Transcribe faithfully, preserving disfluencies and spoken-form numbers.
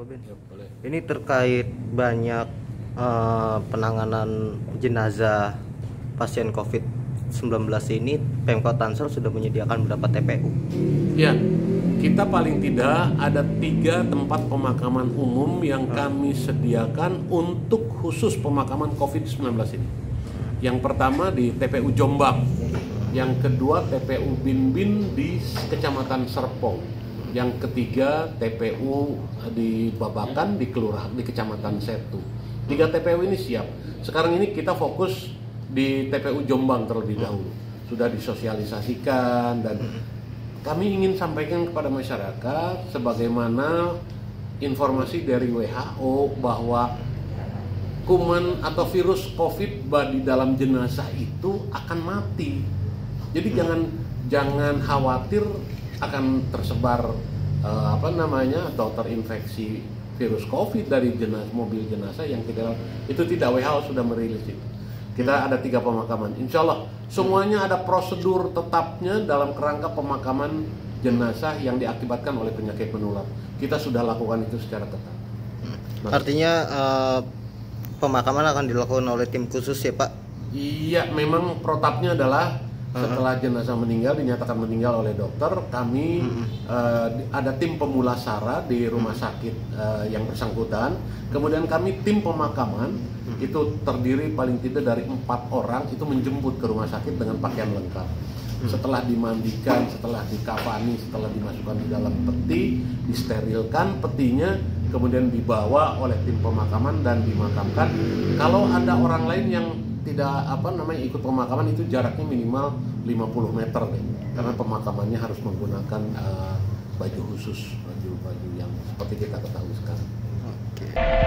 Pak Ben? Ya, boleh. Ini terkait banyak uh, penanganan jenazah pasien covid sembilan belas ini, Pemkot Tangsel sudah menyediakan beberapa T P U. Ya, kita paling tidak ada tiga tempat pemakaman umum yang kami sediakan untuk khusus pemakaman covid sembilan belas ini. Yang pertama di T P U Jombang, yang kedua T P U Binbin di Kecamatan Serpong, yang ketiga T P U di Babakan di kelurahan di Kecamatan Setu. Tiga T P U ini siap. Sekarang ini kita fokus di T P U Jombang terlebih dahulu. Sudah disosialisasikan dan kami ingin sampaikan kepada masyarakat sebagaimana informasi dari W H O bahwa kuman atau virus COVID di dalam jenazah itu akan mati. Jadi jangan jangan khawatir akan tersebar eh, apa namanya atau terinfeksi virus COVID dari jenaz, mobil jenazah yang tidak itu tidak W H O sudah merilis itu. Kita ada tiga pemakaman, insya Allah semuanya ada prosedur tetapnya dalam kerangka pemakaman jenazah yang diakibatkan oleh penyakit menular. Kita sudah lakukan itu secara ketat. Nah, artinya eh, pemakaman akan dilakukan oleh tim khusus ya Pak? Iya, memang protapnya adalah setelah jenazah meninggal, dinyatakan meninggal oleh dokter, kami mm-hmm. uh, ada tim pemulasara di rumah sakit uh, yang bersangkutan. Kemudian kami tim pemakaman, mm-hmm. itu terdiri paling tidak dari empat orang, itu menjemput ke rumah sakit dengan pakaian lengkap. Mm-hmm. Setelah dimandikan, setelah dikafani, setelah dimasukkan di dalam peti, disterilkan petinya, kemudian dibawa oleh tim pemakaman dan dimakamkan. Kalau ada orang lain yang tidak apa namanya ikut pemakaman, itu jaraknya minimal lima puluh meter deh, karena pemakamannya harus menggunakan uh, baju khusus, baju-baju yang seperti kita ketahui sekarang. Oke.